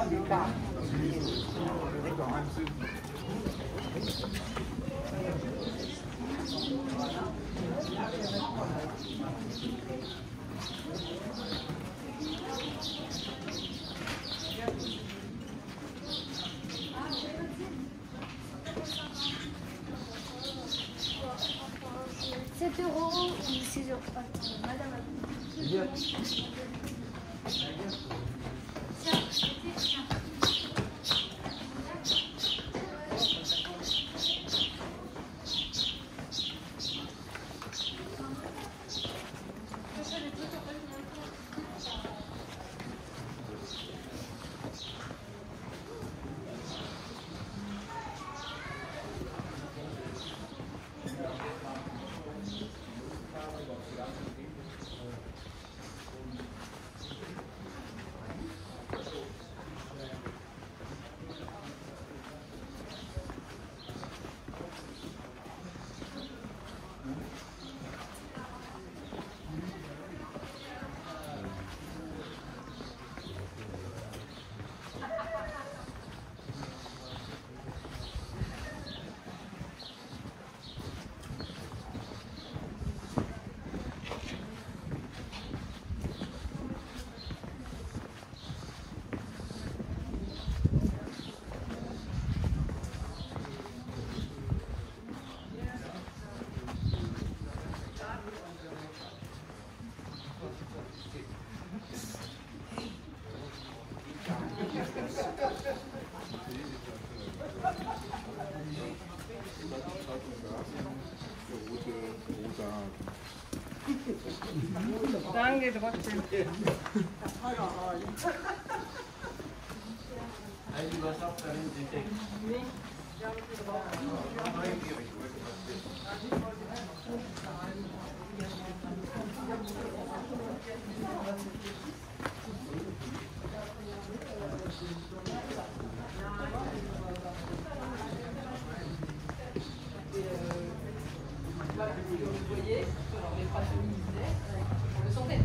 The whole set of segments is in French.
7 € ou 6 €. Madame a dit. Danke trotzdem. Also was habt ihr denn entdeckt? Nichts. Ich habe es neugierig. Vous voyez, on n'est pas féminisés, on le sentait.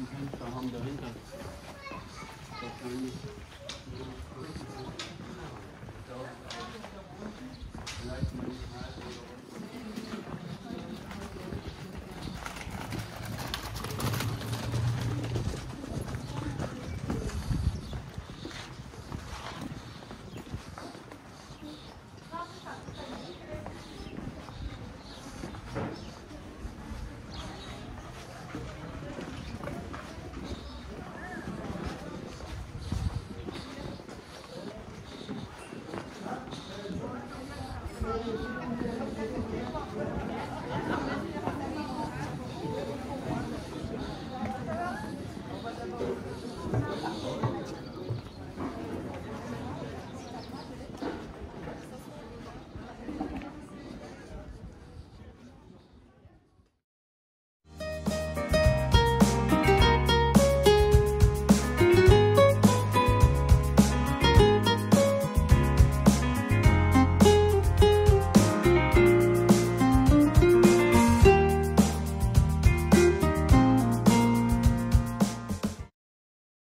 Dahinter, haben dahinter.